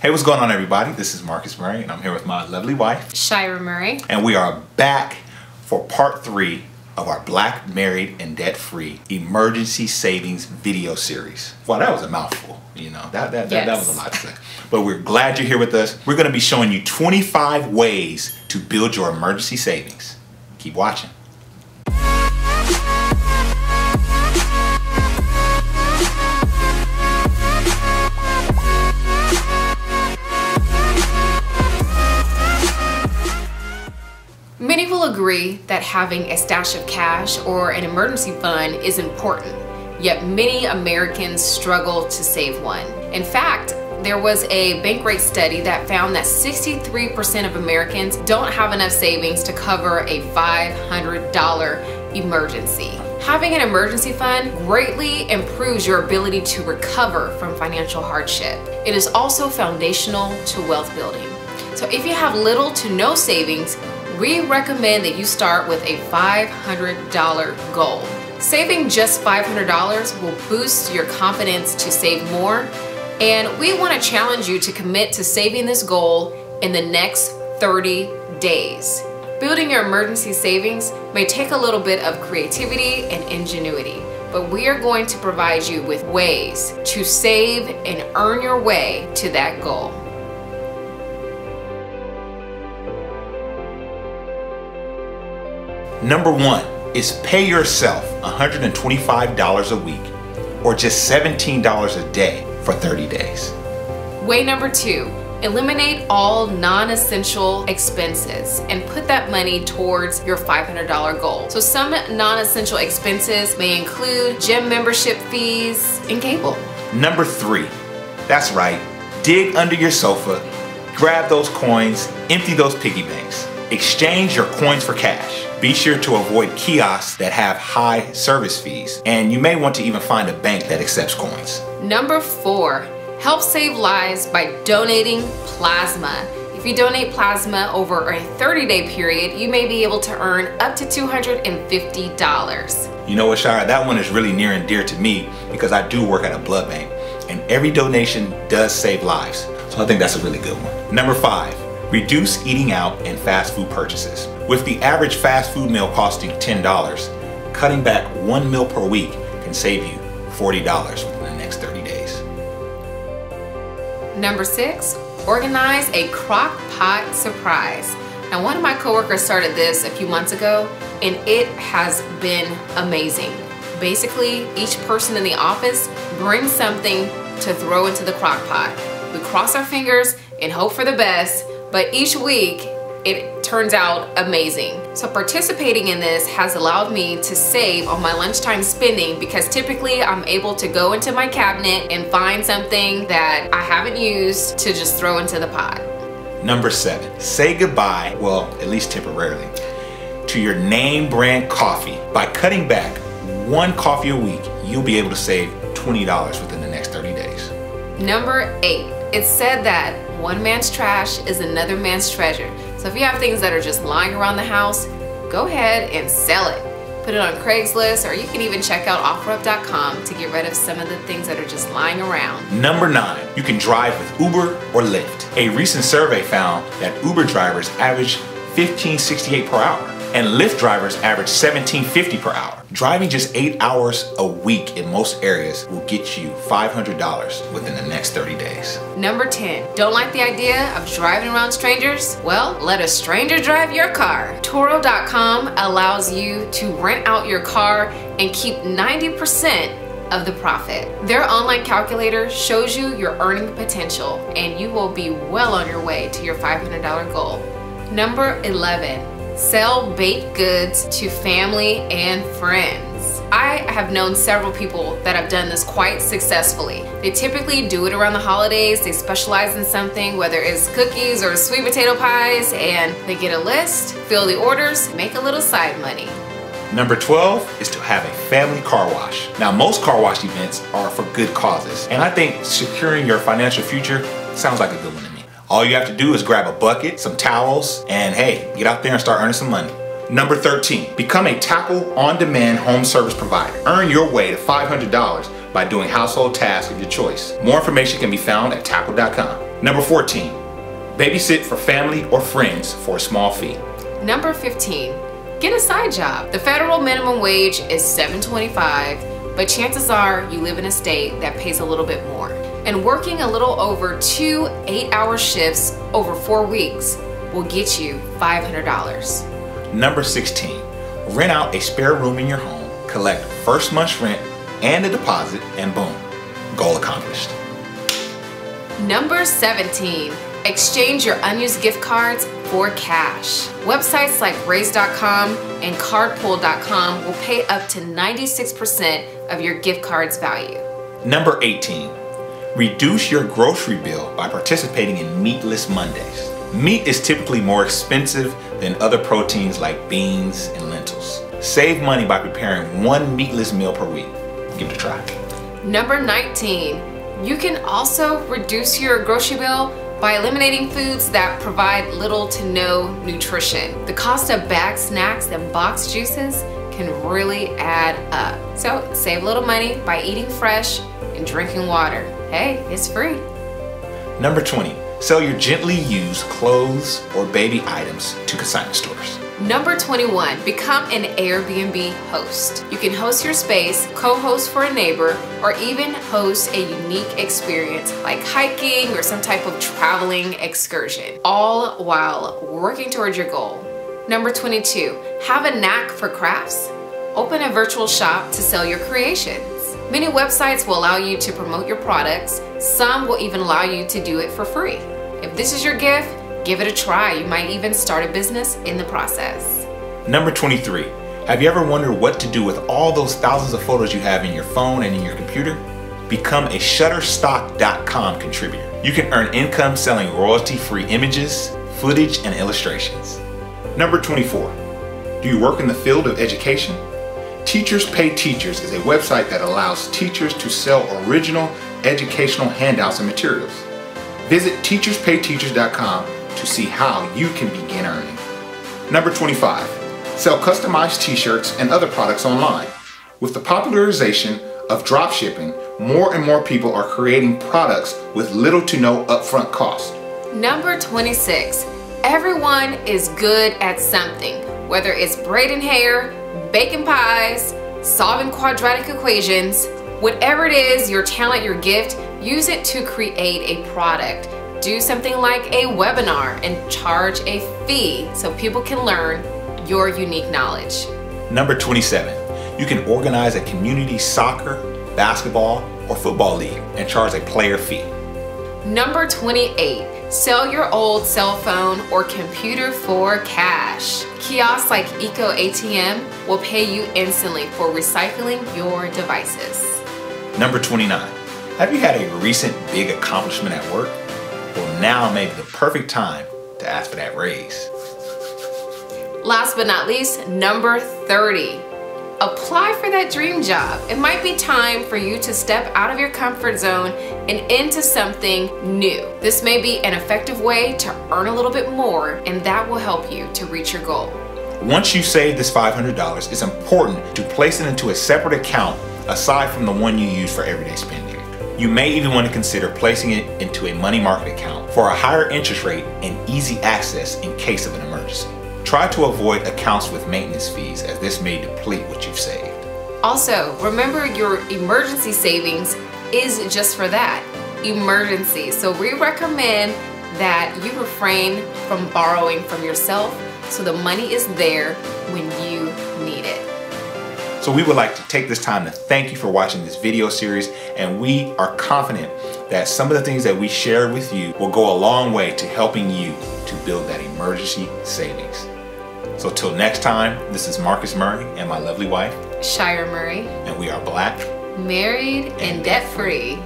Hey, what's going on, everybody? This is Marcus Murray, and I'm here with my lovely wife, Shira Murray. And we are back for part 3 of our Black, Married and Debt Free Emergency Savings video series. Wow, that was a mouthful. You know, that was a lot to say. But we're glad you're here with us. We're going to be showing you 25 ways to build your emergency savings. Keep watching. Many will agree that having a stash of cash or an emergency fund is important, yet many Americans struggle to save one. In fact, there was a Bankrate study that found that 63% of Americans don't have enough savings to cover a $500 emergency. Having an emergency fund greatly improves your ability to recover from financial hardship. It is also foundational to wealth building. So if you have little to no savings, we recommend that you start with a $500 goal. Saving just $500 will boost your confidence to save more, and we want to challenge you to commit to saving this goal in the next 30 days. Building your emergency savings may take a little bit of creativity and ingenuity, but we are going to provide you with ways to save and earn your way to that goal. Number 1 is pay yourself $125 a week or just $17 a day for 30 days. Way number 2, eliminate all non-essential expenses and put that money towards your $500 goal. So some non-essential expenses may include gym membership fees and cable. Number 3, that's right, dig under your sofa, grab those coins, empty those piggy banks. Exchange your coins for cash. Be sure to avoid kiosks that have high service fees, and you may want to even find a bank that accepts coins. Number 4, help save lives by donating plasma. If you donate plasma over a 30-day period, you may be able to earn up to $250. You know what, Shira, that one is really near and dear to me because I do work at a blood bank, and every donation does save lives. So I think that's a really good one. Number 5. Reduce eating out and fast food purchases. With the average fast food meal costing $10, cutting back one meal per week can save you $40 within the next 30 days. Number 6, organize a crock pot surprise. Now, one of my coworkers started this a few months ago, and it has been amazing. Basically, each person in the office brings something to throw into the crock pot. We cross our fingers and hope for the best, but each week it turns out amazing. So participating in this has allowed me to save on my lunchtime spending because typically I'm able to go into my cabinet and find something that I haven't used to just throw into the pot. Number 7, say goodbye, well, at least temporarily, to your name brand coffee. By cutting back one coffee a week, you'll be able to save $20 within the next 30 days. Number 8, it's said that one man's trash is another man's treasure. So if you have things that are just lying around the house, go ahead and sell it. Put it on Craigslist, or you can even check out OfferUp.com to get rid of some of the things that are just lying around. Number 9, you can drive with Uber or Lyft. A recent survey found that Uber drivers average $15.68 per hour, and Lyft drivers average $17.50 per hour. Driving just 8 hours a week in most areas will get you $500 within the next 30 days. Number 10, don't like the idea of driving around strangers? Well, let a stranger drive your car. Turo.com allows you to rent out your car and keep 90% of the profit. Their online calculator shows you your earning potential, and you will be well on your way to your $500 goal. Number 11, sell baked goods to family and friends. I have known several people that have done this quite successfully. They typically do it around the holidays. They specialize in something, whether it's cookies or sweet potato pies, and they get a list, fill the orders, make a little side money. Number 12 is to have a family car wash. Now, most car wash events are for good causes, and I think securing your financial future sounds like a good one to me. All you have to do is grab a bucket, some towels, and hey, get out there and start earning some money. Number 13, become a tackle on-demand home service provider. Earn your way to $500 by doing household tasks of your choice. More information can be found at tackle.com. Number 14, babysit for family or friends for a small fee. Number 15, get a side job. The federal minimum wage is $7.25, but chances are you live in a state that pays a little bit more. And working a little over 2 8-hour shifts over 4 weeks will get you $500. Number 16, rent out a spare room in your home, collect first month's rent and a deposit, and boom, goal accomplished. Number 17, exchange your unused gift cards for cash. Websites like Raise.com and CardPool.com will pay up to 96% of your gift card's value. Number 18, reduce your grocery bill by participating in Meatless Mondays. Meat is typically more expensive than other proteins like beans and lentils. Save money by preparing one meatless meal per week. Give it a try. Number 19, you can also reduce your grocery bill by eliminating foods that provide little to no nutrition. The cost of bagged snacks and boxed juices can really add up. So save a little money by eating fresh and drinking water. Hey, it's free. Number 20, sell your gently used clothes or baby items to consignment stores. Number 21, become an Airbnb host. You can host your space, co-host for a neighbor, or even host a unique experience like hiking or some type of traveling excursion, all while working towards your goal. Number 22, have a knack for crafts. Open a virtual shop to sell your creations. Many websites will allow you to promote your products. Some will even allow you to do it for free. If this is your gift, give it a try. You might even start a business in the process. Number 23, have you ever wondered what to do with all those thousands of photos you have in your phone and in your computer? Become a Shutterstock.com contributor. You can earn income selling royalty-free images, footage, and illustrations. Number 24, do you work in the field of education? Teachers Pay Teachers is a website that allows teachers to sell original educational handouts and materials. Visit teacherspayteachers.com to see how you can begin earning. Number 25, sell customized t-shirts and other products online. With the popularization of dropshipping, more and more people are creating products with little to no upfront cost. Number 26, everyone is good at something, whether it's braiding hair, baking pies, solving quadratic equations, whatever it is, your talent, your gift, use it to create a product. Do something like a webinar and charge a fee so people can learn your unique knowledge. Number 27, you can organize a community soccer, basketball, or football league and charge a player fee. Number 28, sell your old cell phone or computer for cash. Kiosks like EcoATM will pay you instantly for recycling your devices. Number 29, have you had a recent big accomplishment at work? Well, now may be the perfect time to ask for that raise. Last but not least, number 30. Apply for that dream job. It might be time for you to step out of your comfort zone and into something new. This may be an effective way to earn a little bit more, and that will help you to reach your goal. Once you save this $500, it's important to place it into a separate account aside from the one you use for everyday spending. You may even want to consider placing it into a money market account for a higher interest rate and easy access in case of an emergency. Try to avoid accounts with maintenance fees, as this may deplete what you've saved. Also, remember your emergency savings is just for that, emergency. So we recommend that you refrain from borrowing from yourself so the money is there when you need it. So we would like to take this time to thank you for watching this video series, and we are confident that some of the things that we shared with you will go a long way to helping you to build that emergency savings. So till next time, this is Marcus Murray and my lovely wife, Shira Murray, and we are Black, Married and Debt Free.